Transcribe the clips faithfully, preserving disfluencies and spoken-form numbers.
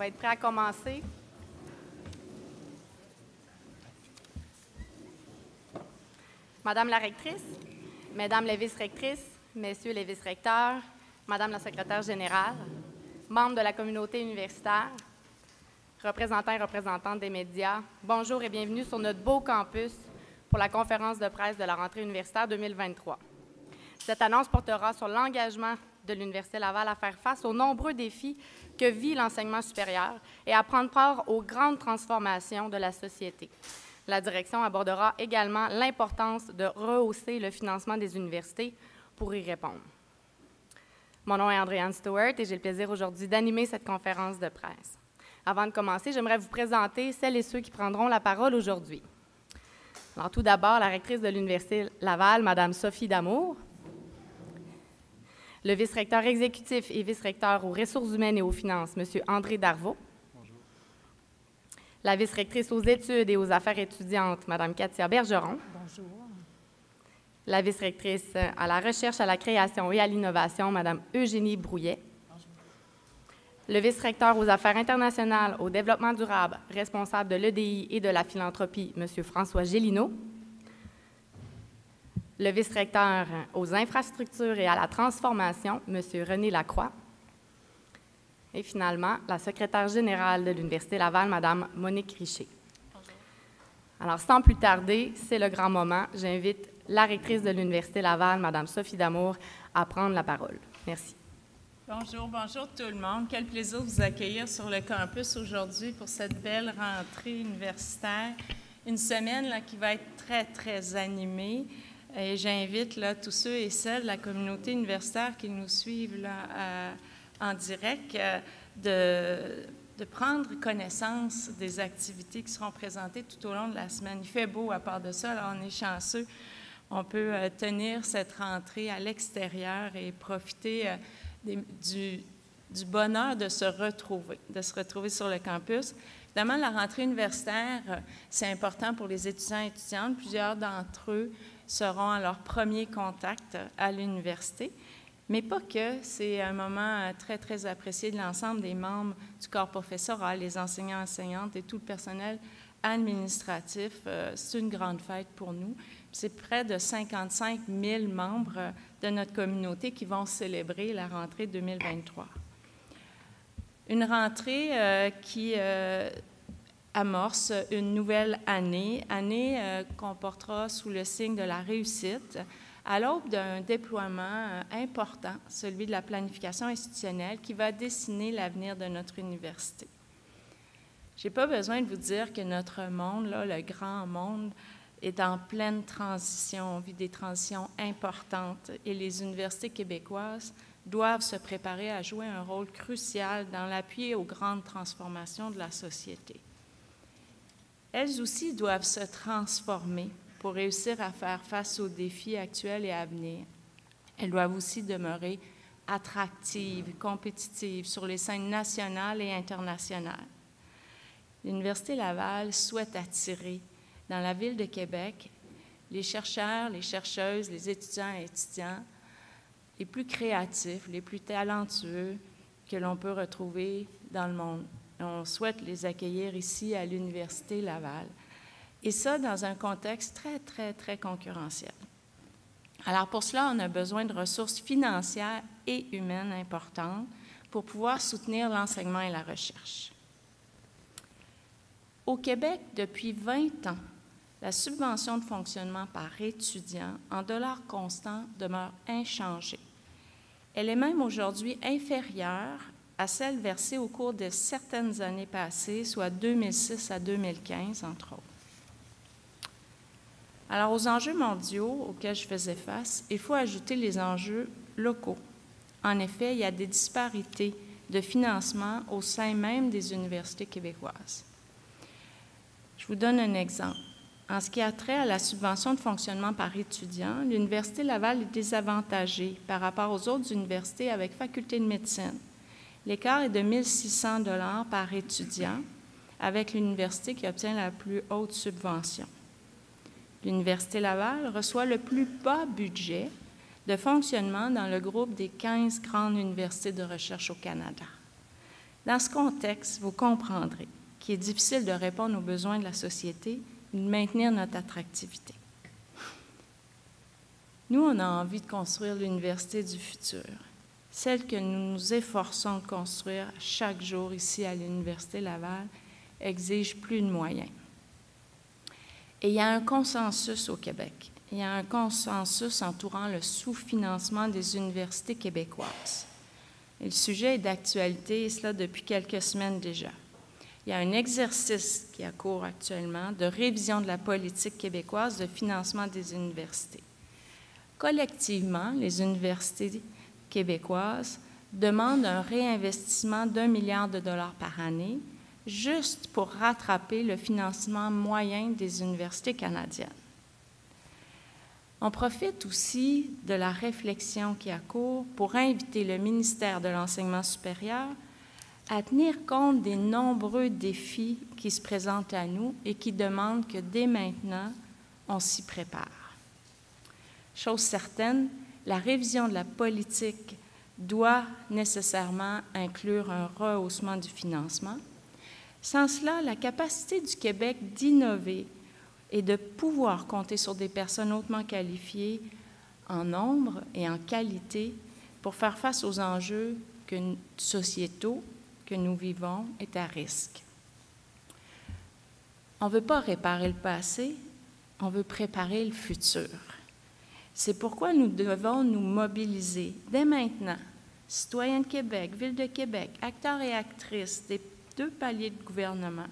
va être prêt à commencer. Madame la rectrice, mesdames les vice-rectrices, messieurs les vice-recteurs, madame la secrétaire générale, membres de la communauté universitaire, représentants et représentantes des médias, bonjour et bienvenue sur notre beau campus pour la conférence de presse de la rentrée universitaire deux mille vingt-trois. Cette annonce portera sur l'engagement de l'Université Laval à faire face aux nombreux défis que vit l'enseignement supérieur et à prendre part aux grandes transformations de la société. La direction abordera également l'importance de rehausser le financement des universités pour y répondre. Mon nom est Andrea Stewart et j'ai le plaisir aujourd'hui d'animer cette conférence de presse. Avant de commencer, j'aimerais vous présenter celles et ceux qui prendront la parole aujourd'hui. Alors, tout d'abord, la rectrice de l'Université Laval, Mme Sophie D'Amour. Le vice-recteur exécutif et vice-recteur aux ressources humaines et aux finances, M. André Darveau. Bonjour. La vice-rectrice aux études et aux affaires étudiantes, Mme Katia Bergeron. Bonjour. La vice-rectrice à la recherche, à la création et à l'innovation, Mme Eugénie Brouillet. Bonjour. Le vice-recteur aux affaires internationales, au développement durable, responsable de l'E D I et de la philanthropie, M. François Gélineau. Le vice-recteur aux infrastructures et à la transformation, M. René Lacroix. Et finalement, la secrétaire générale de l'Université Laval, Mme Monique Richet. Bonjour. Alors, sans plus tarder, c'est le grand moment. J'invite la rectrice de l'Université Laval, Mme Sophie D'Amour, à prendre la parole. Merci. Bonjour, bonjour tout le monde. Quel plaisir de vous accueillir sur le campus aujourd'hui pour cette belle rentrée universitaire. Une semaine là, qui va être très, très animée. Et j'invite là, tous ceux et celles de la communauté universitaire qui nous suivent là, à, en direct de, de prendre connaissance des activités qui seront présentées tout au long de la semaine. Il fait beau à part de ça, alors on est chanceux. On peut tenir cette rentrée à l'extérieur et profiter des, du, du bonheur de se retrouver, de se retrouver sur le campus. Évidemment, la rentrée universitaire, c'est important pour les étudiants et étudiantes. Plusieurs d'entre eux seront à leur premier contact à l'université, mais pas que. C'est un moment très, très apprécié de l'ensemble des membres du corps professoral, les enseignants, enseignantes et tout le personnel administratif. C'est une grande fête pour nous. C'est près de cinquante-cinq mille membres de notre communauté qui vont célébrer la rentrée deux mille vingt-trois. Une rentrée euh, qui... Euh, amorce une nouvelle année, année euh, qu'on portera sous le signe de la réussite, à l'aube d'un déploiement euh, important, celui de la planification institutionnelle, qui va dessiner l'avenir de notre université. Je n'ai pas besoin de vous dire que notre monde, là, le grand monde, est en pleine transition. On vit des transitions importantes et les universités québécoises doivent se préparer à jouer un rôle crucial dans l'appui aux grandes transformations de la société. Elles aussi doivent se transformer pour réussir à faire face aux défis actuels et à venir. Elles doivent aussi demeurer attractives, compétitives sur les scènes nationales et internationales. L'Université Laval souhaite attirer dans la ville de Québec les chercheurs, les chercheuses, les étudiants et étudiants les plus créatifs, les plus talentueux que l'on peut retrouver dans le monde. On souhaite les accueillir ici à l'Université Laval. Et ça, dans un contexte très, très, très concurrentiel. Alors, pour cela, on a besoin de ressources financières et humaines importantes pour pouvoir soutenir l'enseignement et la recherche. Au Québec, depuis vingt ans, la subvention de fonctionnement par étudiant en dollars constants demeure inchangée. Elle est même aujourd'hui inférieure à celle versée au cours de certaines années passées, soit deux mille six à deux mille quinze, entre autres. Alors, aux enjeux mondiaux auxquels je faisais face, il faut ajouter les enjeux locaux. En effet, il y a des disparités de financement au sein même des universités québécoises. Je vous donne un exemple. En ce qui a trait à la subvention de fonctionnement par étudiant, l'Université Laval est désavantagée par rapport aux autres universités avec faculté de médecine. L'écart est de mille six cents dollars par étudiant avec l'université qui obtient la plus haute subvention. L'Université Laval reçoit le plus bas budget de fonctionnement dans le groupe des quinze grandes universités de recherche au Canada. Dans ce contexte, vous comprendrez qu'il est difficile de répondre aux besoins de la société et de maintenir notre attractivité. Nous, on a envie de construire l'université du futur, celle que nous nous efforçons de construire chaque jour ici à l'Université Laval exige plus de moyens. Et il y a un consensus au Québec. Il y a un consensus entourant le sous-financement des universités québécoises. Et le sujet est d'actualité, et cela depuis quelques semaines déjà. Il y a un exercice qui a cours actuellement de révision de la politique québécoise de financement des universités. Collectivement, les universités québécoises demandent un réinvestissement d'un milliard de dollars par année juste pour rattraper le financement moyen des universités canadiennes. On profite aussi de la réflexion qui a cours pour inviter le ministère de l'Enseignement supérieur à tenir compte des nombreux défis qui se présentent à nous et qui demandent que dès maintenant, on s'y prépare. Chose certaine, la révision de la politique doit nécessairement inclure un rehaussement du financement. Sans cela, la capacité du Québec d'innover et de pouvoir compter sur des personnes hautement qualifiées en nombre et en qualité pour faire face aux enjeux que, sociétaux que nous vivons est à risque. On ne veut pas réparer le passé, on veut préparer le futur. C'est pourquoi nous devons nous mobiliser dès maintenant, citoyens de Québec, Ville de Québec, acteurs et actrices des deux paliers de gouvernement.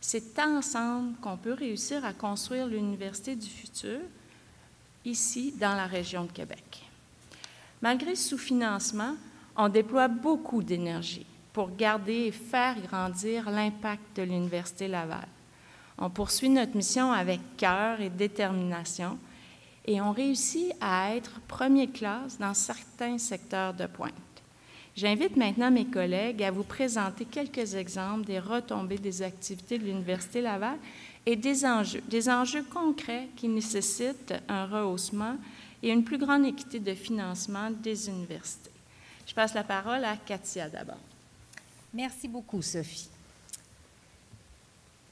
C'est ensemble qu'on peut réussir à construire l'université du futur, ici, dans la région de Québec. Malgré ce sous-financement, on déploie beaucoup d'énergie pour garder et faire grandir l'impact de l'Université Laval. On poursuit notre mission avec cœur et détermination et on réussit à être premier classe dans certains secteurs de pointe. J'invite maintenant mes collègues à vous présenter quelques exemples des retombées des activités de l'Université Laval et des enjeux, des enjeux concrets qui nécessitent un rehaussement et une plus grande équité de financement des universités. Je passe la parole à Katia d'abord. Merci beaucoup, Sophie.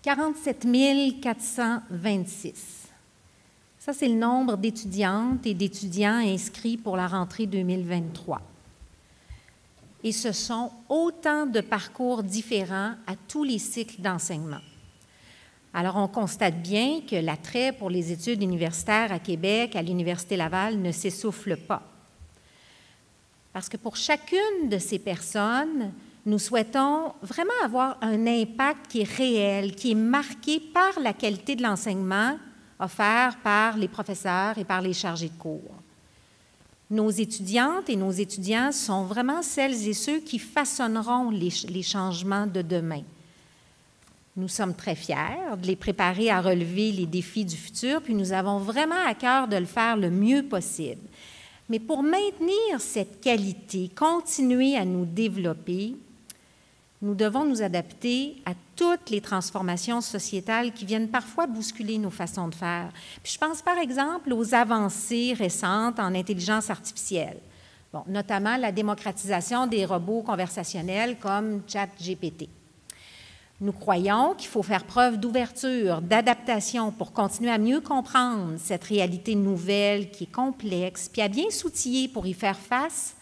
quarante-sept mille quatre cent vingt-six. Ça, c'est le nombre d'étudiantes et d'étudiants inscrits pour la rentrée deux mille vingt-trois. Et ce sont autant de parcours différents à tous les cycles d'enseignement. Alors, on constate bien que l'attrait pour les études universitaires à Québec, à l'Université Laval, ne s'essouffle pas. Parce que pour chacune de ces personnes, nous souhaitons vraiment avoir un impact qui est réel, qui est marqué par la qualité de l'enseignement offert par les professeurs et par les chargés de cours. Nos étudiantes et nos étudiants sont vraiment celles et ceux qui façonneront les, les changements de demain. Nous sommes très fiers de les préparer à relever les défis du futur, puis nous avons vraiment à cœur de le faire le mieux possible. Mais pour maintenir cette qualité, continuer à nous développer, nous devons nous adapter à toutes les transformations sociétales qui viennent parfois bousculer nos façons de faire. Puis je pense par exemple aux avancées récentes en intelligence artificielle, bon, notamment la démocratisation des robots conversationnels comme ChatGPT. Nous croyons qu'il faut faire preuve d'ouverture, d'adaptation pour continuer à mieux comprendre cette réalité nouvelle qui est complexe, puis à bien s'outiller pour y faire face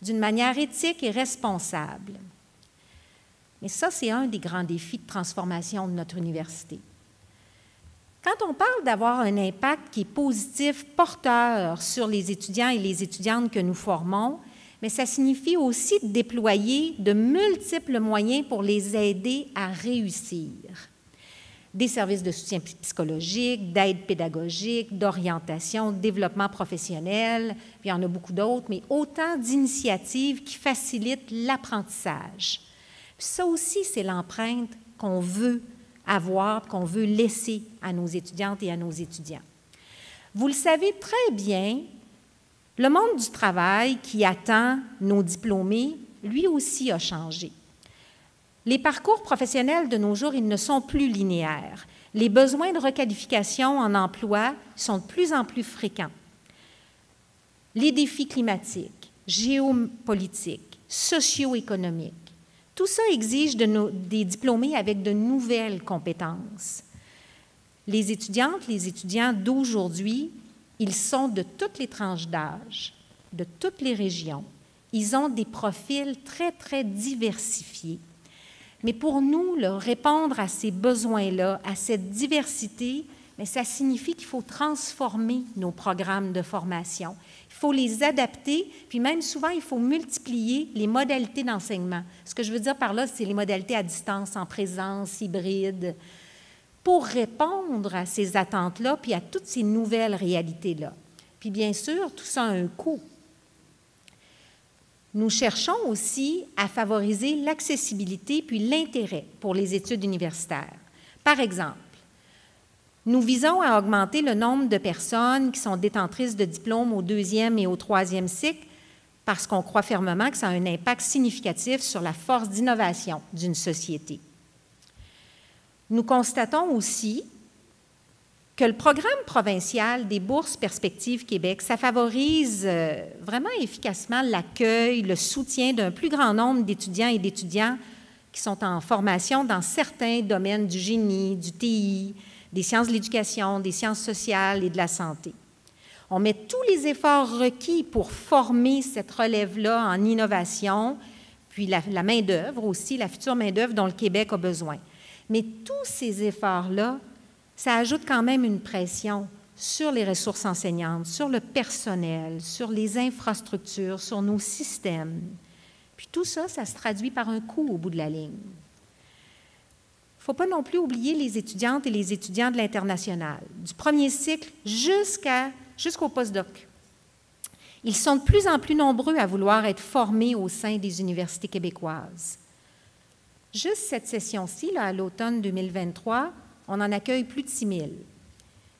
d'une manière éthique et responsable. Mais ça, c'est un des grands défis de transformation de notre université. Quand on parle d'avoir un impact qui est positif, porteur sur les étudiants et les étudiantes que nous formons, mais ça signifie aussi de déployer de multiples moyens pour les aider à réussir. Des services de soutien psychologique, d'aide pédagogique, d'orientation, de développement professionnel, puis il y en a beaucoup d'autres, mais autant d'initiatives qui facilitent l'apprentissage. Ça aussi, c'est l'empreinte qu'on veut avoir, qu'on veut laisser à nos étudiantes et à nos étudiants. Vous le savez très bien, le monde du travail qui attend nos diplômés, lui aussi a changé. Les parcours professionnels de nos jours, ils ne sont plus linéaires. Les besoins de requalification en emploi sont de plus en plus fréquents. Les défis climatiques, géopolitiques, socio-économiques, Tout ça exige de nos, des diplômés avec de nouvelles compétences. Les étudiantes, les étudiants d'aujourd'hui, ils sont de toutes les tranches d'âge, de toutes les régions. Ils ont des profils très, très diversifiés. Mais pour nous, là, répondre à ces besoins-là, à cette diversité, bien, ça signifie qu'il faut transformer nos programmes de formation. Il faut les adapter, puis même souvent, il faut multiplier les modalités d'enseignement. Ce que je veux dire par là, c'est les modalités à distance, en présence, hybride, pour répondre à ces attentes-là, puis à toutes ces nouvelles réalités-là. Puis bien sûr, tout ça a un coût. Nous cherchons aussi à favoriser l'accessibilité puis l'intérêt pour les études universitaires. Par exemple, nous visons à augmenter le nombre de personnes qui sont détentrices de diplômes au deuxième et au troisième cycle parce qu'on croit fermement que ça a un impact significatif sur la force d'innovation d'une société. Nous constatons aussi que le programme provincial des Bourses Perspectives Québec, ça favorise euh, vraiment efficacement l'accueil, le soutien d'un plus grand nombre d'étudiants et d'étudiants qui sont en formation dans certains domaines du génie, du T I, des sciences de l'éducation, des sciences sociales et de la santé. On met tous les efforts requis pour former cette relève-là en innovation, puis la, la main-d'œuvre aussi, la future main-d'œuvre dont le Québec a besoin. Mais tous ces efforts-là, ça ajoute quand même une pression sur les ressources enseignantes, sur le personnel, sur les infrastructures, sur nos systèmes. Puis tout ça, ça se traduit par un coût au bout de la ligne. Il ne faut pas non plus oublier les étudiantes et les étudiants de l'international, du premier cycle jusqu'à, jusqu'au postdoc. Ils sont de plus en plus nombreux à vouloir être formés au sein des universités québécoises. Juste cette session-ci, là, à l'automne deux mille vingt-trois, on en accueille plus de six mille.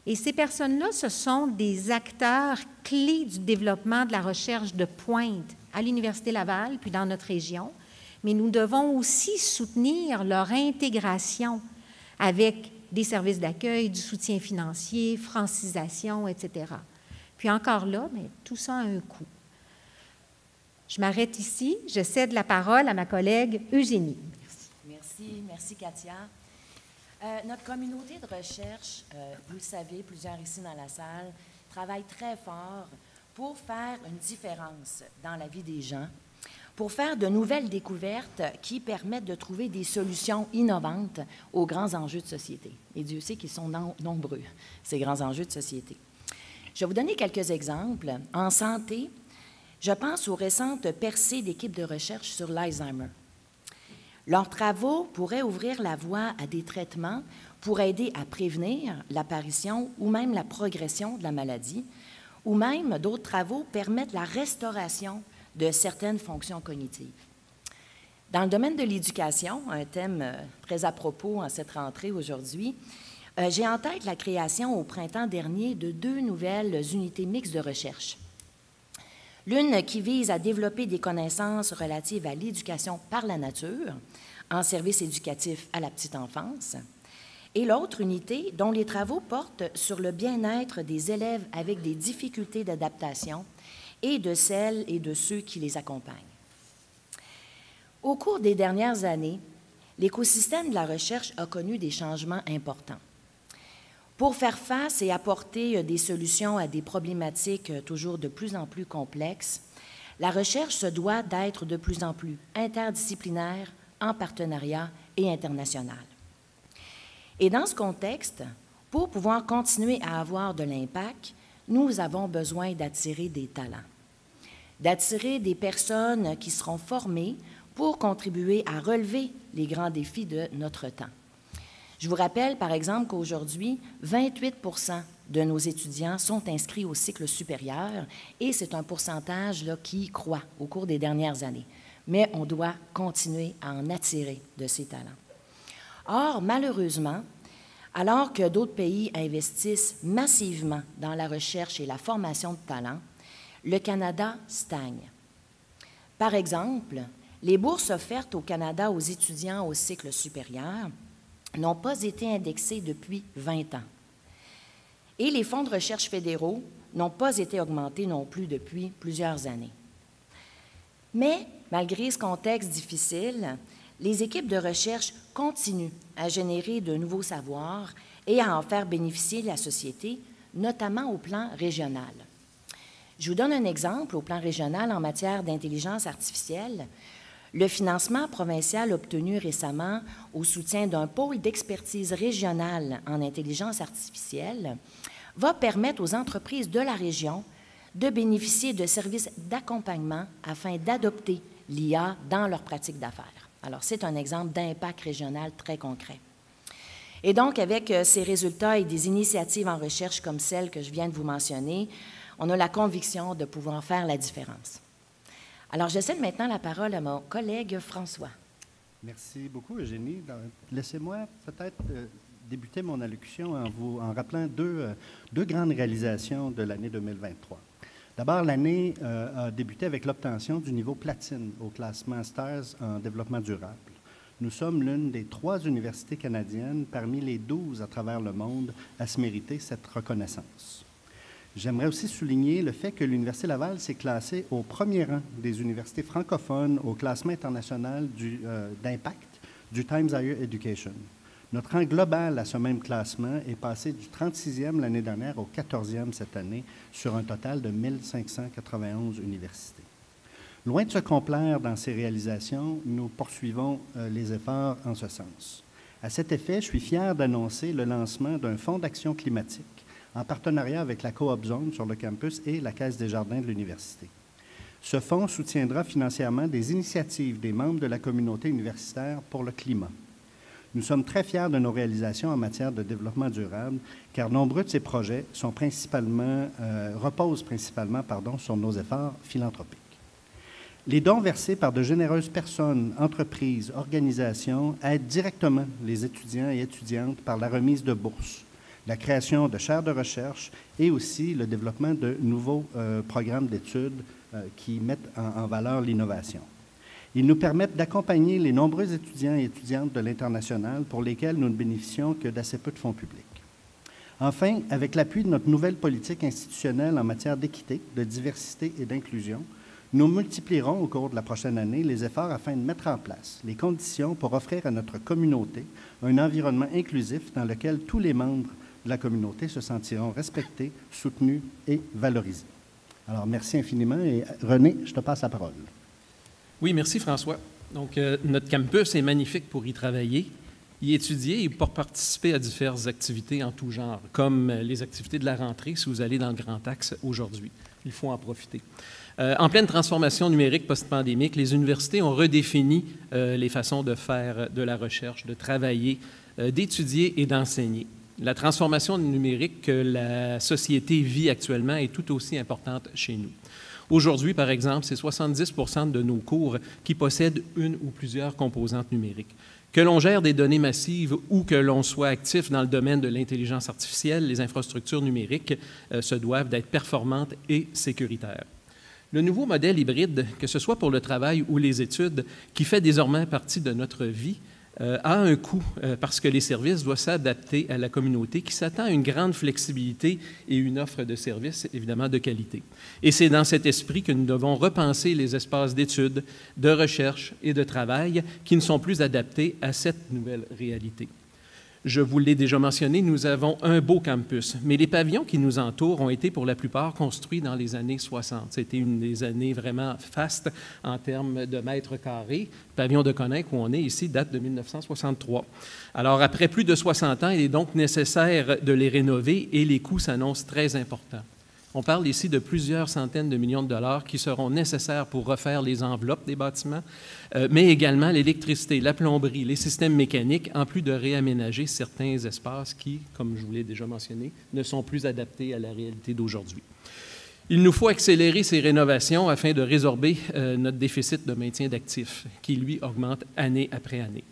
Et ces personnes-là, ce sont des acteurs clés du développement de la recherche de pointe à l'Université Laval, puis dans notre région. Mais nous devons aussi soutenir leur intégration avec des services d'accueil, du soutien financier, francisation, et cetera. Puis encore là, mais tout ça a un coût. Je m'arrête ici. Je cède la parole à ma collègue Eugénie. Merci. Merci, merci Katia. Euh, notre communauté de recherche, euh, vous le savez, plusieurs ici dans la salle, travaille très fort pour faire une différence dans la vie des gens, pour faire de nouvelles découvertes qui permettent de trouver des solutions innovantes aux grands enjeux de société. Et Dieu sait qu'ils sont no- nombreux, ces grands enjeux de société. Je vais vous donner quelques exemples. En santé, je pense aux récentes percées d'équipes de recherche sur l'Alzheimer. Leurs travaux pourraient ouvrir la voie à des traitements pour aider à prévenir l'apparition ou même la progression de la maladie, ou même d'autres travaux permettent la restauration de certaines fonctions cognitives. Dans le domaine de l'éducation, un thème très à propos en cette rentrée aujourd'hui, j'ai en tête la création au printemps dernier de deux nouvelles unités mixtes de recherche. L'une qui vise à développer des connaissances relatives à l'éducation par la nature, en service éducatif à la petite enfance, et l'autre unité dont les travaux portent sur le bien-être des élèves avec des difficultés d'adaptation et de celles et de ceux qui les accompagnent. Au cours des dernières années, l'écosystème de la recherche a connu des changements importants. Pour faire face et apporter des solutions à des problématiques toujours de plus en plus complexes, la recherche se doit d'être de plus en plus interdisciplinaire, en partenariat et international. Et dans ce contexte, pour pouvoir continuer à avoir de l'impact, nous avons besoin d'attirer des talents, d'attirer des personnes qui seront formées pour contribuer à relever les grands défis de notre temps. Je vous rappelle, par exemple, qu'aujourd'hui, vingt-huit pour cent de nos étudiants sont inscrits au cycle supérieur et c'est un pourcentage là, qui croît au cours des dernières années. Mais on doit continuer à en attirer de ces talents. Or, malheureusement, alors que d'autres pays investissent massivement dans la recherche et la formation de talents, le Canada stagne. Par exemple, les bourses offertes au Canada aux étudiants au cycle supérieur n'ont pas été indexés depuis vingt ans. Et les fonds de recherche fédéraux n'ont pas été augmentés non plus depuis plusieurs années. Mais, malgré ce contexte difficile, les équipes de recherche continuent à générer de nouveaux savoirs et à en faire bénéficier la société, notamment au plan régional. Je vous donne un exemple au plan régional en matière d'intelligence artificielle. Le financement provincial obtenu récemment au soutien d'un pôle d'expertise régionale en intelligence artificielle va permettre aux entreprises de la région de bénéficier de services d'accompagnement afin d'adopter l'I A dans leurs pratiques d'affaires. Alors, c'est un exemple d'impact régional très concret. Et donc, avec ces résultats et des initiatives en recherche comme celles que je viens de vous mentionner, on a la conviction de pouvoir faire la différence. Alors, je cède maintenant la parole à mon collègue François. Merci beaucoup, Eugénie. Laissez-moi peut-être euh, débuter mon allocution en vous en rappelant deux, euh, deux grandes réalisations de l'année deux mille vingt-trois. D'abord, l'année euh, a débuté avec l'obtention du niveau platine au classement Stars en développement durable. Nous sommes l'une des trois universités canadiennes parmi les douze à travers le monde à se mériter cette reconnaissance. J'aimerais aussi souligner le fait que l'Université Laval s'est classée au premier rang des universités francophones au classement international du, euh, d'impact du Times Higher Education. Notre rang global à ce même classement est passé du trente-sixième l'année dernière au quatorzième cette année, sur un total de mille cinq cent quatre-vingt-onze universités. Loin de se complaire dans ces réalisations, nous poursuivons euh, les efforts en ce sens. À cet effet, je suis fier d'annoncer le lancement d'un fonds d'action climatique en partenariat avec la CoopZone sur le campus et la Caisse Desjardins de l'Université. Ce fonds soutiendra financièrement des initiatives des membres de la communauté universitaire pour le climat. Nous sommes très fiers de nos réalisations en matière de développement durable, car nombreux de ces projets sont principalement, euh, reposent principalement pardon, sur nos efforts philanthropiques. Les dons versés par de généreuses personnes, entreprises, organisations aident directement les étudiants et étudiantes par la remise de bourses, la création de chaires de recherche et aussi le développement de nouveaux euh, programmes d'études euh, qui mettent en, en valeur l'innovation. Ils nous permettent d'accompagner les nombreux étudiants et étudiantes de l'international pour lesquels nous ne bénéficions que d'assez peu de fonds publics. Enfin, avec l'appui de notre nouvelle politique institutionnelle en matière d'équité, de diversité et d'inclusion, nous multiplierons au cours de la prochaine année les efforts afin de mettre en place les conditions pour offrir à notre communauté un environnement inclusif dans lequel tous les membres de la communauté se sentiront respectés, soutenus et valorisés. Alors, merci infiniment et René, je te passe la parole. Oui, merci François. Donc, euh, notre campus est magnifique pour y travailler, y étudier et pour participer à diverses activités en tout genre, comme les activités de la rentrée si vous allez dans le Grand Axe aujourd'hui. Il faut en profiter. Euh, en pleine transformation numérique post-pandémique, les universités ont redéfini euh, les façons de faire de la recherche, de travailler, euh, d'étudier et d'enseigner. La transformation numérique que la société vit actuellement est tout aussi importante chez nous. Aujourd'hui, par exemple, c'est soixante-dix pour cent de nos cours qui possèdent une ou plusieurs composantes numériques. Que l'on gère des données massives ou que l'on soit actif dans le domaine de l'intelligence artificielle, les infrastructures numériques euh, se doivent d'être performantes et sécuritaires. Le nouveau modèle hybride, que ce soit pour le travail ou les études, qui fait désormais partie de notre vie, a un coût parce que les services doivent s'adapter à la communauté qui s'attend à une grande flexibilité et une offre de services, évidemment, de qualité. Et c'est dans cet esprit que nous devons repenser les espaces d'études, de recherche et de travail qui ne sont plus adaptés à cette nouvelle réalité. Je vous l'ai déjà mentionné, nous avons un beau campus, mais les pavillons qui nous entourent ont été pour la plupart construits dans les années soixante. C'était une des années vraiment fastes en termes de mètres carrés. Le pavillon de Coninck, où on est ici, date de mille neuf cent soixante-trois. Alors, après plus de soixante ans, il est donc nécessaire de les rénover et les coûts s'annoncent très importants. On parle ici de plusieurs centaines de millions de dollars qui seront nécessaires pour refaire les enveloppes des bâtiments, euh, mais également l'électricité, la plomberie, les systèmes mécaniques, en plus de réaménager certains espaces qui, comme je vous l'ai déjà mentionné, ne sont plus adaptés à la réalité d'aujourd'hui. Il nous faut accélérer ces rénovations afin de résorber euh, notre déficit de maintien d'actifs, qui, lui, augmente année après année.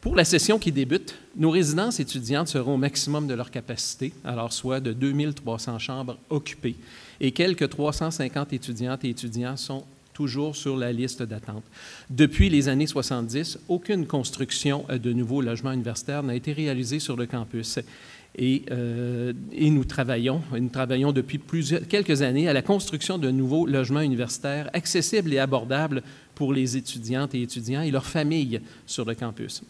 Pour la session qui débute, nos résidences étudiantes seront au maximum de leur capacité, alors soit de deux mille trois cents chambres occupées, et quelques trois cent cinquante étudiantes et étudiants sont toujours sur la liste d'attente. Depuis les années soixante-dix, aucune construction de nouveaux logements universitaires n'a été réalisée sur le campus, Et, euh, et nous travaillons, nous travaillons depuis plusieurs, quelques années à la construction de nouveaux logements universitaires accessibles et abordables pour les étudiantes et étudiants et leurs familles sur le campus.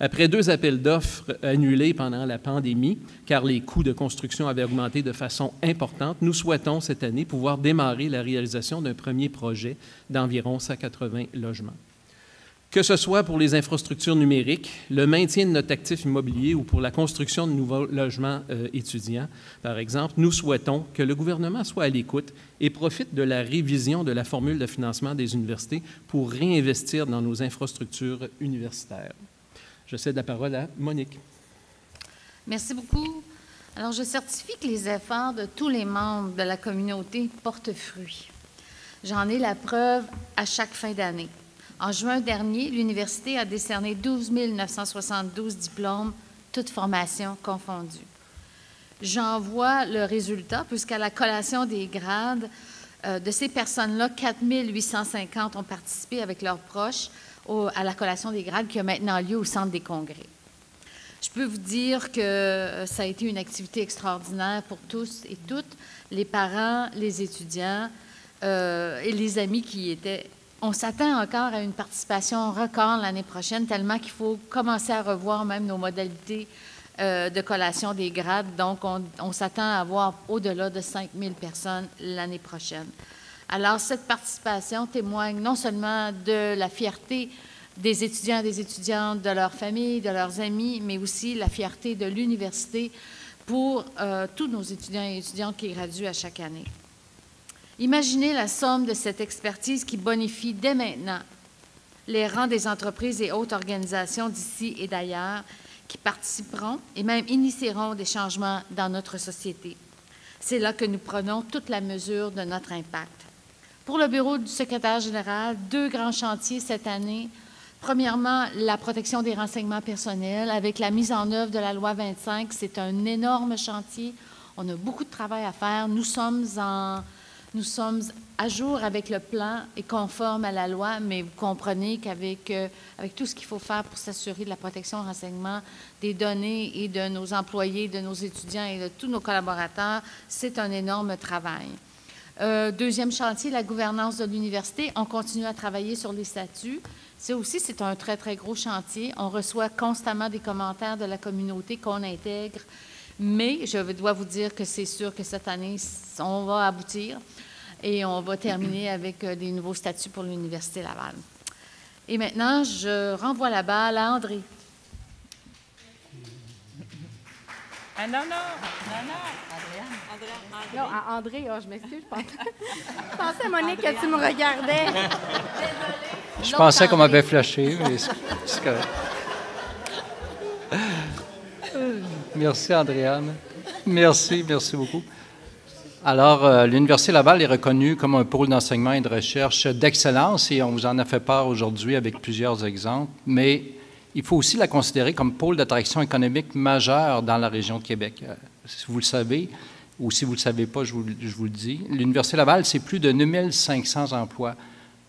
Après deux appels d'offres annulés pendant la pandémie, car les coûts de construction avaient augmenté de façon importante, nous souhaitons cette année pouvoir démarrer la réalisation d'un premier projet d'environ cent quatre-vingts logements. Que ce soit pour les infrastructures numériques, le maintien de notre actif immobilier ou pour la construction de nouveaux logements euh, étudiants, par exemple, nous souhaitons que le gouvernement soit à l'écoute et profite de la révision de la formule de financement des universités pour réinvestir dans nos infrastructures universitaires. Je cède la parole à Monique. Merci beaucoup. Alors, je certifie que les efforts de tous les membres de la communauté portent fruit. J'en ai la preuve à chaque fin d'année. En juin dernier, l'Université a décerné douze mille neuf cent soixante-douze diplômes, toutes formations confondues. J'en vois le résultat, puisqu'à la collation des grades, euh, de ces personnes-là, quatre mille huit cent cinquante ont participé avec leurs proches au, à la collation des grades qui a maintenant lieu au Centre des congrès. Je peux vous dire que ça a été une activité extraordinaire pour tous et toutes, les parents, les étudiants euh, et les amis qui y étaient. On s'attend encore à une participation record l'année prochaine, tellement qu'il faut commencer à revoir même nos modalités euh, de collation des grades. Donc, on, on s'attend à avoir au-delà de cinq mille personnes l'année prochaine. Alors, cette participation témoigne non seulement de la fierté des étudiants et des étudiantes, de leurs familles, de leurs amis, mais aussi la fierté de l'université pour euh, tous nos étudiants et étudiantes qui graduent à chaque année. Imaginez la somme de cette expertise qui bonifie dès maintenant les rangs des entreprises et autres organisations d'ici et d'ailleurs qui participeront et même initieront des changements dans notre société. C'est là que nous prenons toute la mesure de notre impact. Pour le bureau du secrétaire général, deux grands chantiers cette année. Premièrement, la protection des renseignements personnels avec la mise en œuvre de la loi vingt-cinq. C'est un énorme chantier. On a beaucoup de travail à faire. Nous sommes en... Nous sommes à jour avec le plan et conforme à la loi, mais vous comprenez qu'avec euh, avec tout ce qu'il faut faire pour s'assurer de la protection au renseignement des données et de nos employés, de nos étudiants et de tous nos collaborateurs, c'est un énorme travail. Euh, deuxième chantier, la gouvernance de l'université. On continue à travailler sur les statuts. Ça aussi, c'est un très, très gros chantier. On reçoit constamment des commentaires de la communauté qu'on intègre. Mais je dois vous dire que c'est sûr que cette année, on va aboutir et on va terminer avec des nouveaux statuts pour l'Université Laval. Et maintenant, je renvoie la balle à André. Ah non, non, non, non. Andréane. Non, à André, oh, je m'excuse, je pensais, je pensais, Monique, Andréane, que tu me regardais. Désolée. Je pensais qu'on m'avait flashé, mais c'est correct. Merci, Andréane. Merci, merci beaucoup. Alors, euh, l'Université Laval est reconnue comme un pôle d'enseignement et de recherche d'excellence, et on vous en a fait part aujourd'hui avec plusieurs exemples, mais il faut aussi la considérer comme pôle d'attraction économique majeure dans la région de Québec. Euh, si vous le savez, ou si vous ne le savez pas, je vous, je vous le dis, l'Université Laval, c'est plus de neuf mille cinq cents emplois,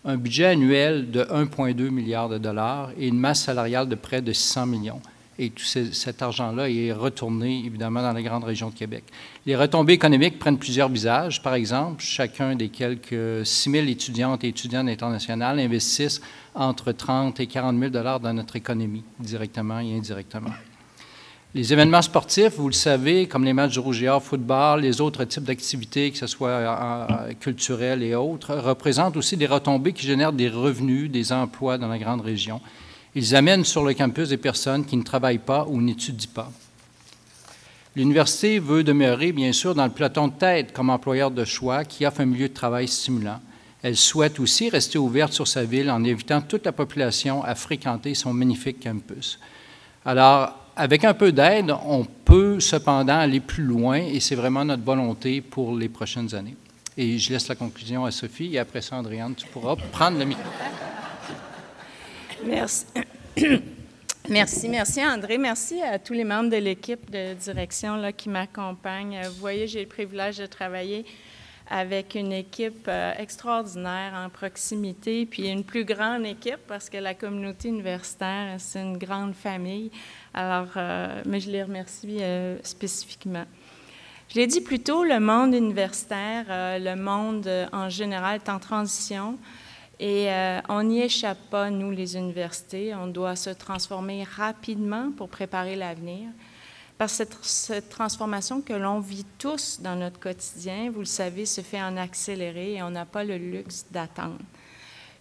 un budget annuel de un virgule deux milliard de dollars et une masse salariale de près de six cents millions. Et tout ce, cet argent-là est retourné, évidemment, dans la grande région de Québec. Les retombées économiques prennent plusieurs visages. Par exemple, chacun des quelques six mille étudiantes et étudiants internationaux investissent entre trente et quarante mille dollars dans notre économie, directement et indirectement. Les événements sportifs, vous le savez, comme les matchs du Rouge et Or, football, les autres types d'activités, que ce soit culturelles et autres, représentent aussi des retombées qui génèrent des revenus, des emplois dans la grande région. Ils amènent sur le campus des personnes qui ne travaillent pas ou n'étudient pas. L'université veut demeurer, bien sûr, dans le peloton de tête comme employeur de choix qui offre un milieu de travail stimulant. Elle souhaite aussi rester ouverte sur sa ville en invitant toute la population à fréquenter son magnifique campus. Alors, avec un peu d'aide, on peut cependant aller plus loin et c'est vraiment notre volonté pour les prochaines années. Et je laisse la conclusion à Sophie et après ça, Andréane, tu pourras prendre le micro. Merci. Merci, merci André. Merci à tous les membres de l'équipe de direction là, qui m'accompagnent. Vous voyez, j'ai le privilège de travailler avec une équipe euh, extraordinaire en proximité, puis une plus grande équipe parce que la communauté universitaire, c'est une grande famille. Alors, euh, mais je les remercie euh, spécifiquement. Je l'ai dit plus tôt, le monde universitaire, euh, le monde euh, en général est en transition et euh, on n'y échappe pas, nous, les universités. On doit se transformer rapidement pour préparer l'avenir. Parce que cette, cette transformation que l'on vit tous dans notre quotidien, vous le savez, se fait en accéléré et on n'a pas le luxe d'attendre.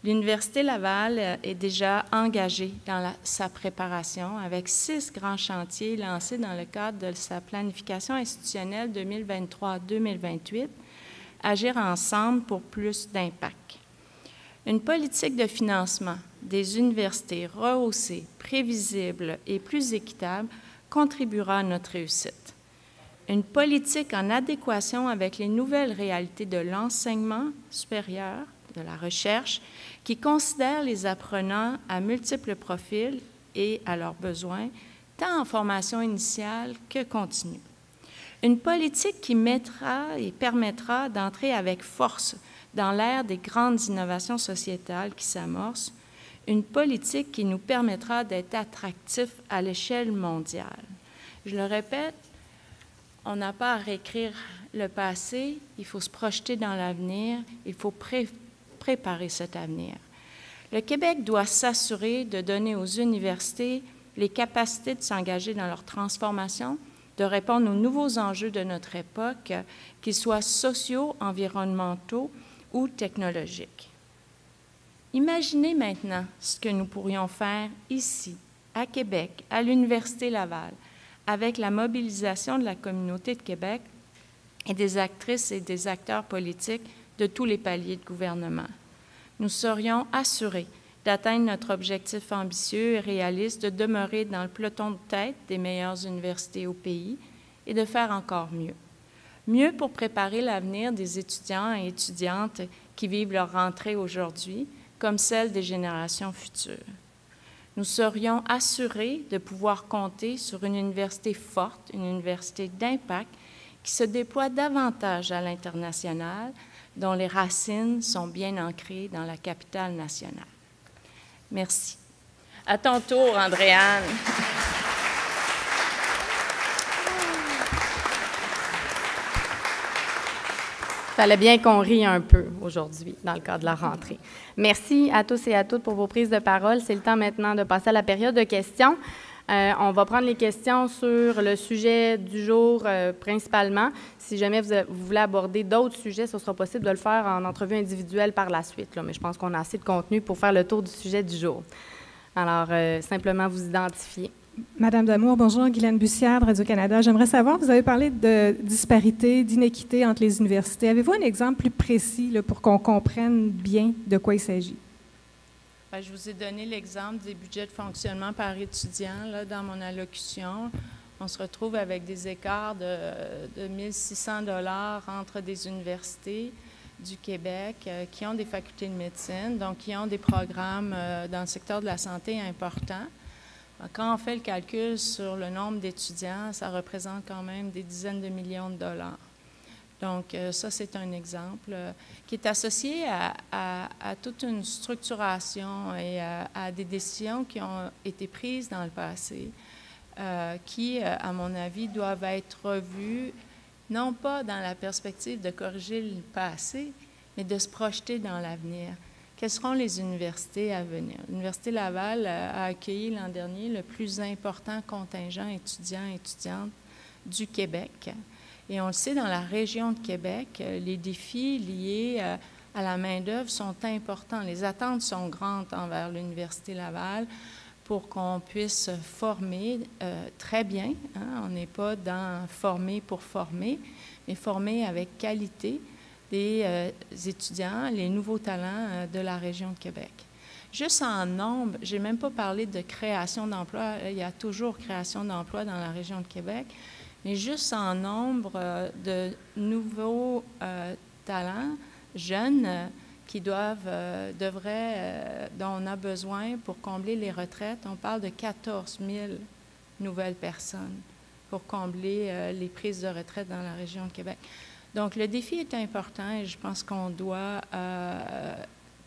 L'Université Laval est déjà engagée dans la, sa préparation avec six grands chantiers lancés dans le cadre de sa planification institutionnelle deux mille vingt-trois à deux mille vingt-huit, agir ensemble pour plus d'impact. Une politique de financement des universités rehaussée, prévisible et plus équitable contribuera à notre réussite. Une politique en adéquation avec les nouvelles réalités de l'enseignement supérieur, de la recherche, qui considère les apprenants à multiples profils et à leurs besoins, tant en formation initiale que continue. Une politique qui mettra et permettra d'entrer avec force dans l'ère des grandes innovations sociétales qui s'amorcent, une politique qui nous permettra d'être attractifs à l'échelle mondiale. Je le répète, on n'a pas à réécrire le passé, il faut se projeter dans l'avenir, il faut pré préparer cet avenir. Le Québec doit s'assurer de donner aux universités les capacités de s'engager dans leur transformation, de répondre aux nouveaux enjeux de notre époque, qu'ils soient sociaux, environnementaux ou technologiques. Imaginez maintenant ce que nous pourrions faire ici, à Québec, à l'Université Laval, avec la mobilisation de la communauté de Québec et des actrices et des acteurs politiques de tous les paliers de gouvernement. Nous serions assurés d'atteindre notre objectif ambitieux et réaliste de demeurer dans le peloton de tête des meilleures universités au pays et de faire encore mieux. Mieux pour préparer l'avenir des étudiants et étudiantes qui vivent leur rentrée aujourd'hui, comme celle des générations futures. Nous serions assurés de pouvoir compter sur une université forte, une université d'impact qui se déploie davantage à l'international, dont les racines sont bien ancrées dans la capitale nationale. Merci. À ton tour, Andréane. Il fallait bien qu'on rie un peu aujourd'hui dans le cadre de la rentrée. Merci à tous et à toutes pour vos prises de parole. C'est le temps maintenant de passer à la période de questions. Euh, on va prendre les questions sur le sujet du jour euh, principalement. Si jamais vous, vous voulez aborder d'autres sujets, ce sera possible de le faire en entrevue individuelle par la suite, là. Mais je pense qu'on a assez de contenu pour faire le tour du sujet du jour. Alors, euh, simplement vous identifier. Madame D'Amour, bonjour. Guylaine Bussière, Radio-Canada. J'aimerais savoir, vous avez parlé de disparité, d'inéquité entre les universités. Avez-vous un exemple plus précis là, pour qu'on comprenne bien de quoi il s'agit? Bien, je vous ai donné l'exemple des budgets de fonctionnement par étudiant là, dans mon allocution. On se retrouve avec des écarts de, de mille six cents dollars entre des universités du Québec euh, qui ont des facultés de médecine, donc qui ont des programmes euh, dans le secteur de la santé importants. Quand on fait le calcul sur le nombre d'étudiants, ça représente quand même des dizaines de millions de dollars. Donc, ça, c'est un exemple qui est associé à, à, à toute une structuration et à, à des décisions qui ont été prises dans le passé, euh, qui, à mon avis, doivent être revues, non pas dans la perspective de corriger le passé, mais de se projeter dans l'avenir. Quelles seront les universités à venir? L'Université Laval a accueilli l'an dernier le plus important contingent étudiants et étudiantes du Québec. Et on le sait, dans la région de Québec, les défis liés à la main-d'œuvre sont importants. Les attentes sont grandes envers l'Université Laval pour qu'on puisse former euh, très bien. Hein? On n'est pas dans former pour former, mais former avec qualité des euh, étudiants, les nouveaux talents euh, de la région de Québec. Juste en nombre, je n'ai même pas parlé de création d'emplois. Il y a toujours création d'emplois dans la région de Québec, mais juste en nombre euh, de nouveaux euh, talents jeunes euh, qui doivent, euh, devraient, euh, dont on a besoin pour combler les retraites, on parle de quatorze mille nouvelles personnes pour combler euh, les prises de retraite dans la région de Québec. Donc, le défi est important et je pense qu'on doit euh,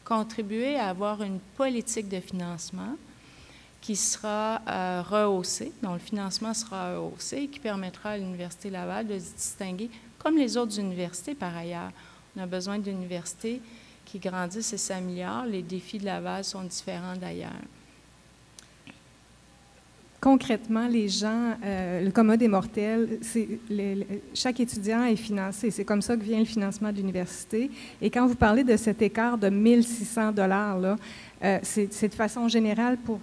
contribuer à avoir une politique de financement qui sera euh, rehaussée, dont le financement sera rehaussé et qui permettra à l'Université Laval de se distinguer, comme les autres universités par ailleurs. On a besoin d'universités qui grandissent et s'améliorent. Les défis de Laval sont différents d'ailleurs. Concrètement, les gens, euh, le commun des mortels, c'est les, les, chaque étudiant est financé. C'est comme ça que vient le financement de l'université. Et quand vous parlez de cet écart de mille six cents dollars, euh, c'est de façon générale pour...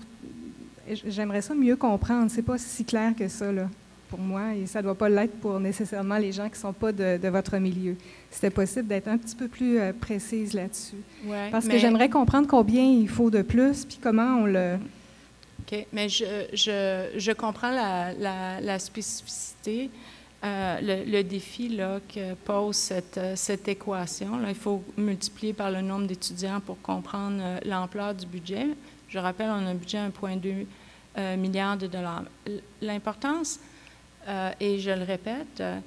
J'aimerais ça mieux comprendre. C'est pas si clair que ça, là, pour moi. Et ça ne doit pas l'être pour nécessairement les gens qui ne sont pas de, de votre milieu. C'était possible d'être un petit peu plus euh, précise là-dessus. Ouais, parce mais... que j'aimerais comprendre combien il faut de plus, puis comment on le... OK. Mais je, je, je comprends la, la, la spécificité, euh, le, le défi là, que pose cette, cette équation. Là, il faut multiplier par le nombre d'étudiants pour comprendre euh, l'ampleur du budget. Je rappelle, on a un budget de un virgule deux euh, milliard de dollars. L'importance, euh, et je le répète, euh,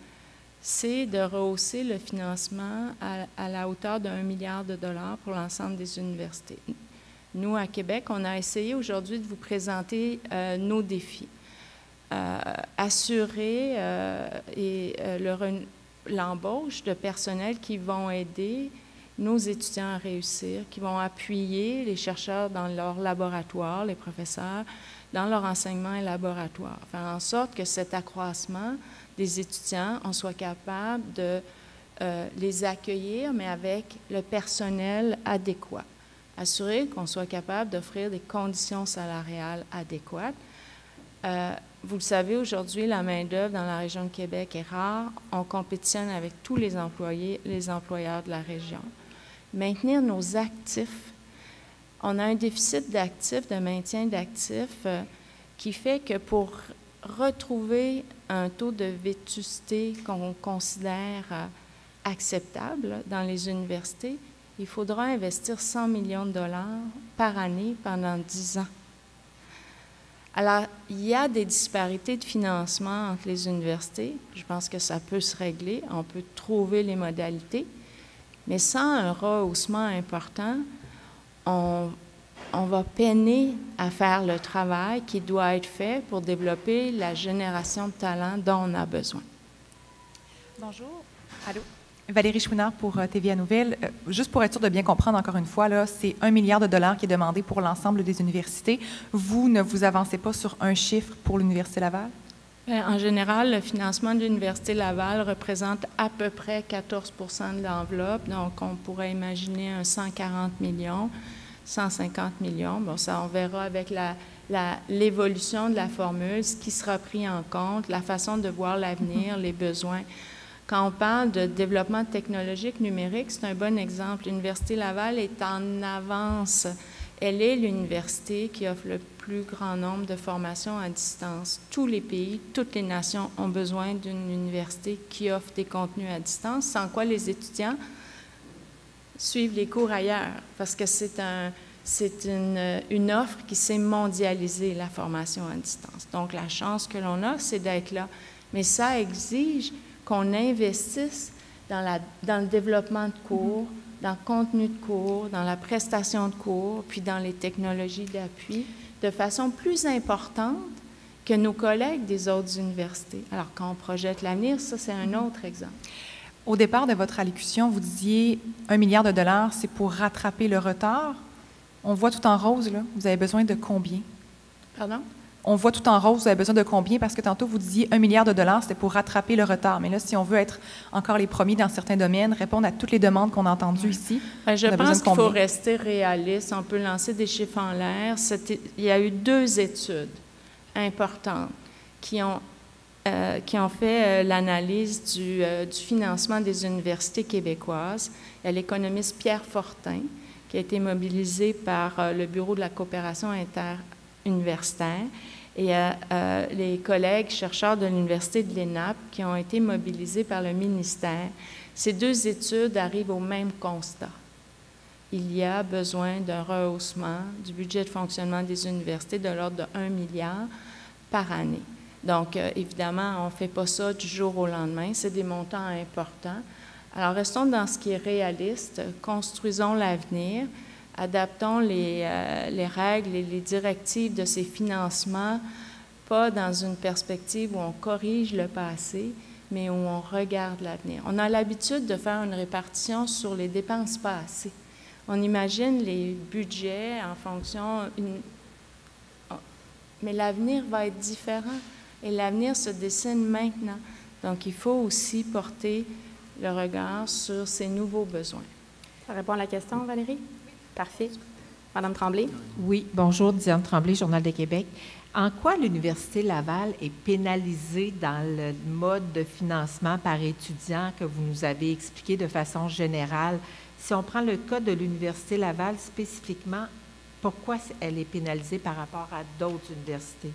c'est de rehausser le financement à, à la hauteur de un milliard de dollars pour l'ensemble des universités. Nous, à Québec, on a essayé aujourd'hui de vous présenter euh, nos défis. Euh, assurer euh, et, euh, l'embauche de personnel qui vont aider nos étudiants à réussir, qui vont appuyer les chercheurs dans leur laboratoire, les professeurs, dans leur enseignement et laboratoire. Faire en sorte que cet accroissement des étudiants, on soit capable de euh, les accueillir, mais avec le personnel adéquat. Assurer qu'on soit capable d'offrir des conditions salariales adéquates. Euh, vous le savez, aujourd'hui, la main-d'œuvre dans la région de Québec est rare. On compétitionne avec tous les employés, les employeurs de la région. Maintenir nos actifs. On a un déficit d'actifs, de maintien d'actifs, euh, qui fait que pour retrouver un taux de vétusté qu'on considère euh, acceptable dans les universités, il faudra investir cent millions de dollars par année pendant dix ans. Alors, il y a des disparités de financement entre les universités. Je pense que ça peut se régler. On peut trouver les modalités. Mais sans un rehaussement important, on, on va peiner à faire le travail qui doit être fait pour développer la génération de talents dont on a besoin. Bonjour. Allô? Valérie Chouinard pour T V A Nouvelle. Euh, juste pour être sûr de bien comprendre, encore une fois, c'est un milliard de dollars qui est demandé pour l'ensemble des universités. Vous ne vous avancez pas sur un chiffre pour l'Université Laval? Bien, en général, le financement de l'Université Laval représente à peu près quatorze pour cent de l'enveloppe. Donc, on pourrait imaginer un cent quarante millions, cent cinquante millions. Bon, ça, on verra avec la, la, l'évolution de la formule, ce qui sera pris en compte, la façon de voir l'avenir, mm-hmm. les besoins. Quand on parle de développement technologique numérique, c'est un bon exemple. L'Université Laval est en avance. Elle est l'université qui offre le plus grand nombre de formations à distance. Tous les pays, toutes les nations ont besoin d'une université qui offre des contenus à distance, sans quoi les étudiants suivent les cours ailleurs, parce que c'est un, c'est une, une offre qui s'est mondialisée, la formation à distance. Donc, la chance que l'on a, c'est d'être là. Mais ça exige qu'on investisse dans, la, dans le développement de cours, dans le contenu de cours, dans la prestation de cours, puis dans les technologies d'appui, de façon plus importante que nos collègues des autres universités. Alors, quand on projette l'avenir, ça, c'est un autre exemple. Au départ de votre allocution, vous disiez un milliard de dollars, c'est pour rattraper le retard. On voit tout en rose, là. Vous avez besoin de combien? Pardon? On voit tout en rose, vous avez besoin de combien? Parce que tantôt, vous disiez un milliard de dollars, c'était pour rattraper le retard. Mais là, si on veut être encore les premiers dans certains domaines, répondre à toutes les demandes qu'on a entendues ici, bien, je pense qu'il faut rester réaliste. On peut lancer des chiffres en l'air. Il y a eu deux études importantes qui ont, euh, qui ont fait euh, l'analyse du, euh, du financement des universités québécoises. Il y a l'économiste Pierre Fortin, qui a été mobilisé par euh, le Bureau de la coopération interuniversitaire. Et euh, euh, les collègues chercheurs de l'Université de l'E N A P qui ont été mobilisés par le ministère. Ces deux études arrivent au même constat. Il y a besoin d'un rehaussement du budget de fonctionnement des universités de l'ordre de un milliard par année. Donc, euh, évidemment, on ne fait pas ça du jour au lendemain. C'est des montants importants. Alors, restons dans ce qui est réaliste, construisons l'avenir, adaptons les, euh, les règles et les directives de ces financements, pas dans une perspective où on corrige le passé, mais où on regarde l'avenir. On a l'habitude de faire une répartition sur les dépenses passées. On imagine les budgets en fonction... Une... Mais l'avenir va être différent et l'avenir se dessine maintenant. Donc, il faut aussi porter le regard sur ces nouveaux besoins. Ça répond à la question, Valérie? Parfait. Madame Tremblay? Oui. Bonjour, Diane Tremblay, Journal de Québec. En quoi l'Université Laval est pénalisée dans le mode de financement par étudiant que vous nous avez expliqué de façon générale? Si on prend le cas de l'Université Laval spécifiquement, pourquoi elle est pénalisée par rapport à d'autres universités?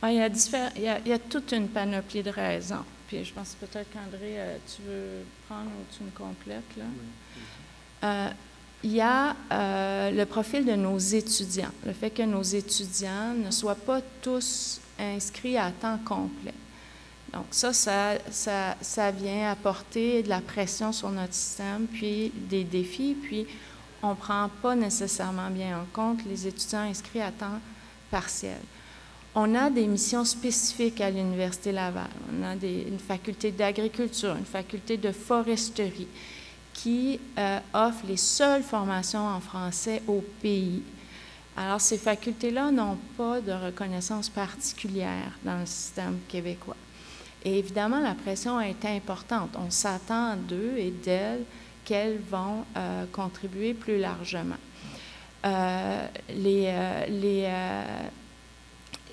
Ah, il y a diffé- il y a, il y a toute une panoplie de raisons. Puis je pense peut-être qu'André, tu veux prendre ou tu me complètes, là? Oui. Euh, Il y a euh, le profil de nos étudiants, le fait que nos étudiants ne soient pas tous inscrits à temps complet. Donc ça, ça, ça, ça vient apporter de la pression sur notre système, puis des défis, puis on ne prend pas nécessairement bien en compte les étudiants inscrits à temps partiel. On a des missions spécifiques à l'Université Laval. On a des, une faculté d'agriculture, une faculté de foresterie, qui euh, offre les seules formations en français au pays. Alors, ces facultés-là n'ont pas de reconnaissance particulière dans le système québécois. Et évidemment, la pression est importante. On s'attend d'eux et d'elles qu'elles vont euh, contribuer plus largement. Euh, les, euh, les, euh,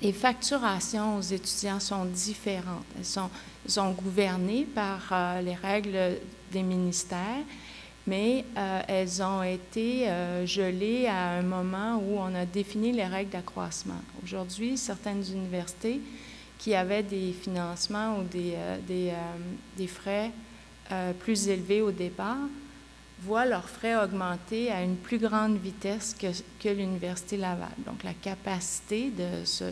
les facturations aux étudiants sont différentes. Elles sont, sont gouvernées par euh, les règles des ministères, mais euh, elles ont été euh, gelées à un moment où on a défini les règles d'accroissement. Aujourd'hui, certaines universités qui avaient des financements ou des, euh, des, euh, des frais euh, plus élevés au départ voient leurs frais augmenter à une plus grande vitesse que, que l'Université Laval. Donc, la capacité de, se,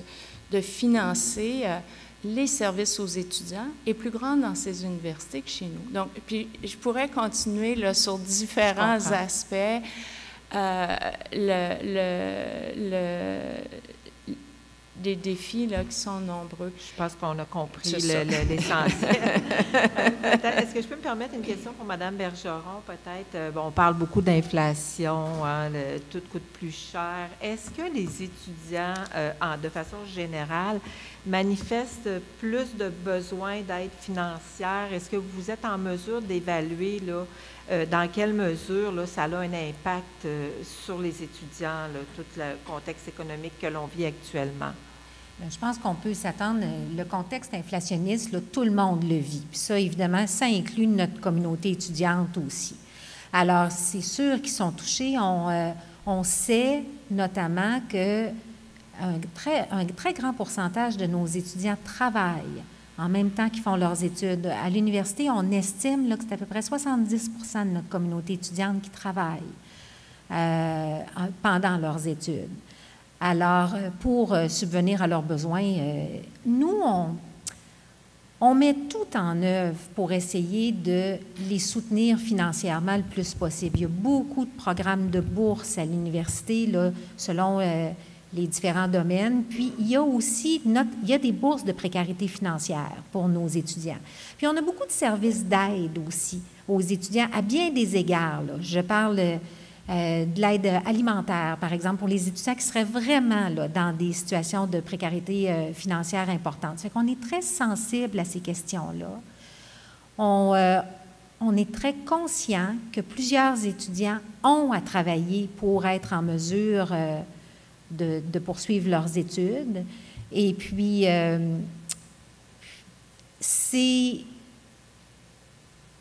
de financer euh, les services aux étudiants est plus grande dans ces universités que chez nous. Donc, puis je pourrais continuer là, sur différents aspects. Euh, le, le, le, des défis là, qui sont nombreux. Je pense qu'on a compris l'essentiel. Est-ce que je peux me permettre une question pour Mme Bergeron, peut-être? Bon, on parle beaucoup d'inflation, hein, tout coûte plus cher. Est-ce que les étudiants, euh, en, de façon générale, manifestent plus de besoins d'aide financière? Est-ce que vous êtes en mesure d'évaluer là, euh, dans quelle mesure là, ça a un impact euh, sur les étudiants, là, tout le contexte économique que l'on vit actuellement? Bien, je pense qu'on peut s'attendre, le contexte inflationniste, là, tout le monde le vit. Puis ça, évidemment, ça inclut notre communauté étudiante aussi. Alors, c'est sûr qu'ils sont touchés. On, euh, on sait notamment que Un très, un très grand pourcentage de nos étudiants travaillent en même temps qu'ils font leurs études. À l'université, on estime là, que c'est à peu près soixante-dix pour cent de notre communauté étudiante qui travaille euh, pendant leurs études. Alors, pour euh, subvenir à leurs besoins, euh, nous, on, on met tout en œuvre pour essayer de les soutenir financièrement le plus possible. Il y a beaucoup de programmes de bourses à l'université, là, selon... Euh, les différents domaines. Puis, il y a aussi notre, il y a des bourses de précarité financière pour nos étudiants. Puis, on a beaucoup de services d'aide aussi aux étudiants à bien des égards. Là. Je parle euh, de l'aide alimentaire, par exemple, pour les étudiants qui seraient vraiment là, dans des situations de précarité euh, financière importante. Ça fait qu'on est très sensible à ces questions-là. On... Euh, On est très conscient que plusieurs étudiants ont à travailler pour être en mesure... Euh, De, de poursuivre leurs études. Et puis, euh, c'est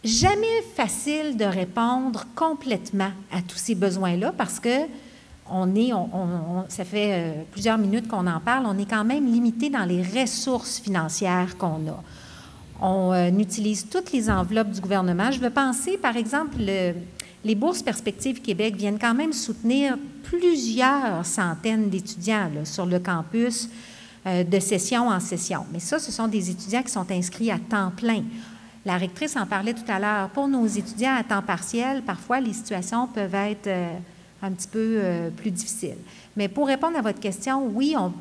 jamais facile de répondre complètement à tous ces besoins-là parce que on est, on, on, ça fait plusieurs minutes qu'on en parle, on est quand même limité dans les ressources financières qu'on a. On euh, utilise toutes les enveloppes du gouvernement. Je veux penser, par exemple, le... Les Bourses Perspectives Québec viennent quand même soutenir plusieurs centaines d'étudiants là, sur le campus euh, de session en session. Mais ça, ce sont des étudiants qui sont inscrits à temps plein. La rectrice en parlait tout à l'heure. Pour nos étudiants à temps partiel, parfois, les situations peuvent être euh, un petit peu euh, plus difficiles. Mais pour répondre à votre question, oui, on,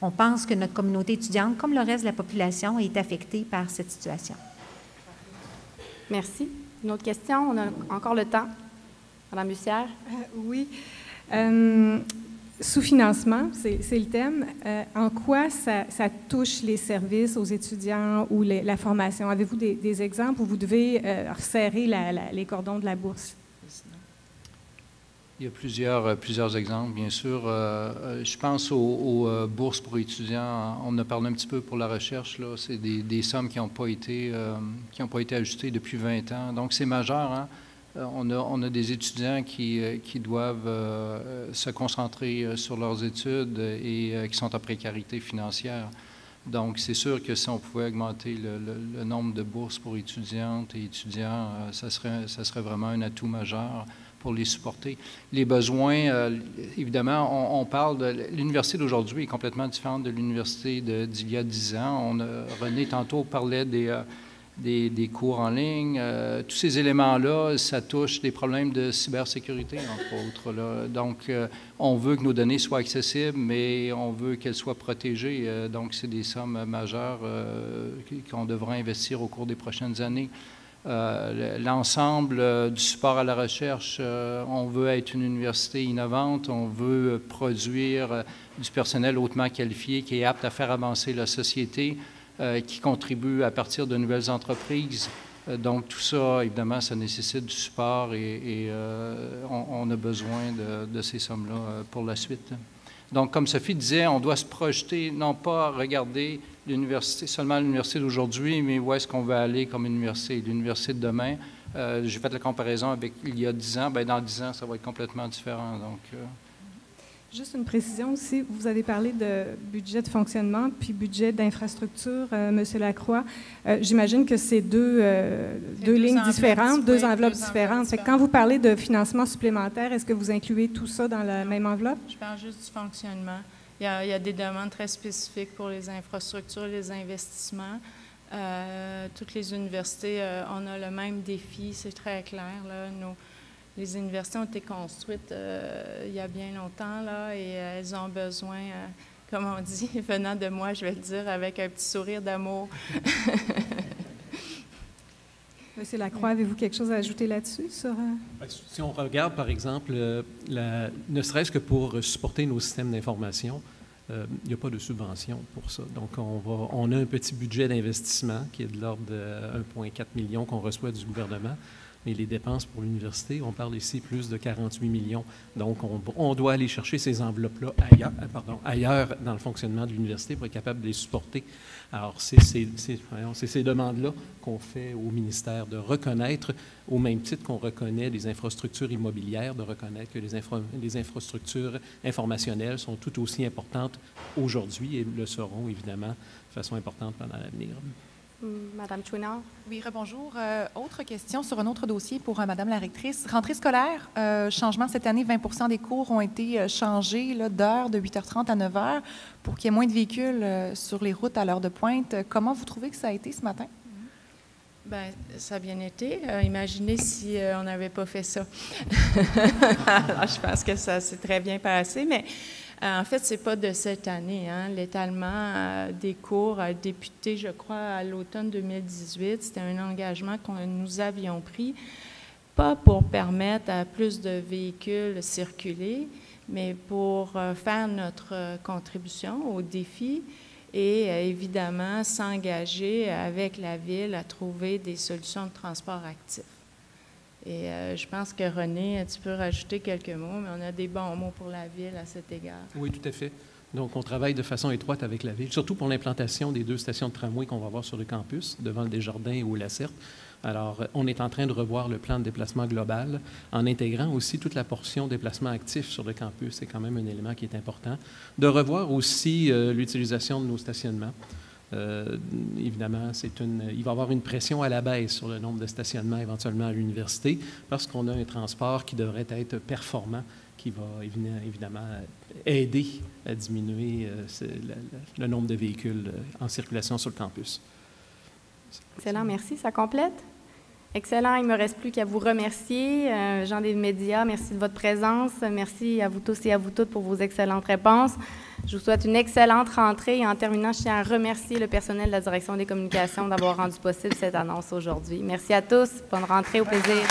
on pense que notre communauté étudiante, comme le reste de la population, est affectée par cette situation. Merci. Une autre question? On a encore le temps. Madame Bussière? Euh, oui. Euh, Sous-financement, c'est le thème. Euh, en quoi ça, ça touche les services aux étudiants ou les, la formation? Avez-vous des, des exemples où vous devez euh, resserrer la, la, les cordons de la bourse? Il y a plusieurs, plusieurs exemples, bien sûr. Euh, je pense aux, aux bourses pour étudiants. On en a parlé un petit peu pour la recherche. C'est des, des sommes qui n'ont pas, euh, pas été ajustées depuis vingt ans. Donc, c'est majeur, hein? On a, on a des étudiants qui, qui doivent euh, se concentrer sur leurs études et euh, qui sont en précarité financière. Donc, c'est sûr que si on pouvait augmenter le, le, le nombre de bourses pour étudiantes et étudiants, euh, ça serait, ça serait vraiment un atout majeur pour les supporter. Les besoins, euh, évidemment, on, on parle de... L'université d'aujourd'hui est complètement différente de l'université d'il y a dix ans. On a, René, tantôt, parlait des... Euh, Des, des cours en ligne, euh, tous ces éléments-là, ça touche des problèmes de cybersécurité, entre autres. Là. Donc, euh, on veut que nos données soient accessibles, mais on veut qu'elles soient protégées. Euh, donc, c'est des sommes majeures euh, qu'on devra investir au cours des prochaines années. Euh, l'ensemble euh, du support à la recherche, euh, on veut être une université innovante, on veut produire euh, du personnel hautement qualifié qui est apte à faire avancer la société, Euh, qui contribuent à partir de nouvelles entreprises. Euh, donc, tout ça, évidemment, ça nécessite du support et, et euh, on, on a besoin de, de ces sommes-là euh, pour la suite. Donc, comme Sophie disait, on doit se projeter, non pas regarder l'université, seulement l'université d'aujourd'hui, mais où est-ce qu'on va aller comme université, l'université de demain. Euh, J'ai fait la comparaison avec il y a dix ans. Bien, dans dix ans, ça va être complètement différent. Donc, euh, juste une précision aussi, vous avez parlé de budget de fonctionnement puis budget d'infrastructure, euh, M. Lacroix. Euh, J'imagine que c'est deux, euh, deux, deux lignes différentes, deux enveloppes deux différentes. Enveloppes quand vous parlez de financement supplémentaire, est-ce que vous incluez tout ça dans la non, même enveloppe? Je parle juste du fonctionnement. Il y a, il y a des demandes très spécifiques pour les infrastructures, les investissements. Euh, toutes les universités, euh, on a le même défi, c'est très clair, là, nos... Les universités ont été construites euh, il y a bien longtemps, là, et euh, elles ont besoin, euh, comme on dit, venant de moi, je vais le dire, avec un petit sourire d'amour. Monsieur Lacroix, avez-vous quelque chose à ajouter là-dessus? Sur, euh... Si on regarde, par exemple, euh, la, ne serait-ce que pour supporter nos systèmes d'information, euh, il n'y a pas de subvention pour ça. Donc, on, va, on a un petit budget d'investissement qui est de l'ordre de un virgule quatre million qu'on reçoit du gouvernement. Mais les dépenses pour l'université, on parle ici plus de quarante-huit millions. Donc, on, on doit aller chercher ces enveloppes-là ailleurs, pardon, ailleurs dans le fonctionnement de l'université pour être capable de les supporter. Alors, c'est ces demandes-là qu'on fait au ministère, de reconnaître, au même titre qu'on reconnaît les infrastructures immobilières, de reconnaître que les, infra, les infrastructures informationnelles sont tout aussi importantes aujourd'hui et le seront, évidemment, de façon importante pendant l'avenir. Madame Chouinard. Oui, rebonjour. Euh, autre question sur un autre dossier pour euh, Madame la rectrice. Rentrée scolaire, euh, changement cette année, vingt pour cent des cours ont été euh, changés d'heure de huit heures trente à neuf heures pour qu'il y ait moins de véhicules euh, sur les routes à l'heure de pointe. Comment vous trouvez que ça a été ce matin? Bien, ça a bien été. Euh, imaginez si euh, on n'avait pas fait ça. Alors, je pense que ça s'est très bien passé, mais... En fait, ce n'est pas de cette année. Hein. L'étalement euh, des cours a débuté, je crois, à l'automne deux mille dix-huit. C'était un engagement que nous avions pris, pas pour permettre à plus de véhicules circuler, mais pour euh, faire notre contribution au défi et, euh, évidemment, s'engager avec la Ville à trouver des solutions de transport actif. Et euh, je pense que, René, tu peux rajouter quelques mots, mais on a des bons mots pour la Ville à cet égard. Oui, tout à fait. Donc, on travaille de façon étroite avec la Ville, surtout pour l'implantation des deux stations de tramway qu'on va avoir sur le campus, devant le Desjardins ou la Certe. Alors, on est en train de revoir le plan de déplacement global en intégrant aussi toute la portion déplacement actif sur le campus. C'est quand même un élément qui est important. De revoir aussi euh, l'utilisation de nos stationnements. Euh, évidemment, c'est une, il va y avoir une pression à la baisse sur le nombre de stationnements éventuellement à l'université parce qu'on a un transport qui devrait être performant, qui va évidemment aider à diminuer euh, le, le nombre de véhicules en circulation sur le campus. Excellent, merci. Ça complète? Excellent. Il ne me reste plus qu'à vous remercier. Euh, gens des médias, merci de votre présence. Merci à vous tous et à vous toutes pour vos excellentes réponses. Je vous souhaite une excellente rentrée. Et en terminant, je tiens à remercier le personnel de la Direction des communications d'avoir rendu possible cette annonce aujourd'hui. Merci à tous. Bonne rentrée. Au plaisir.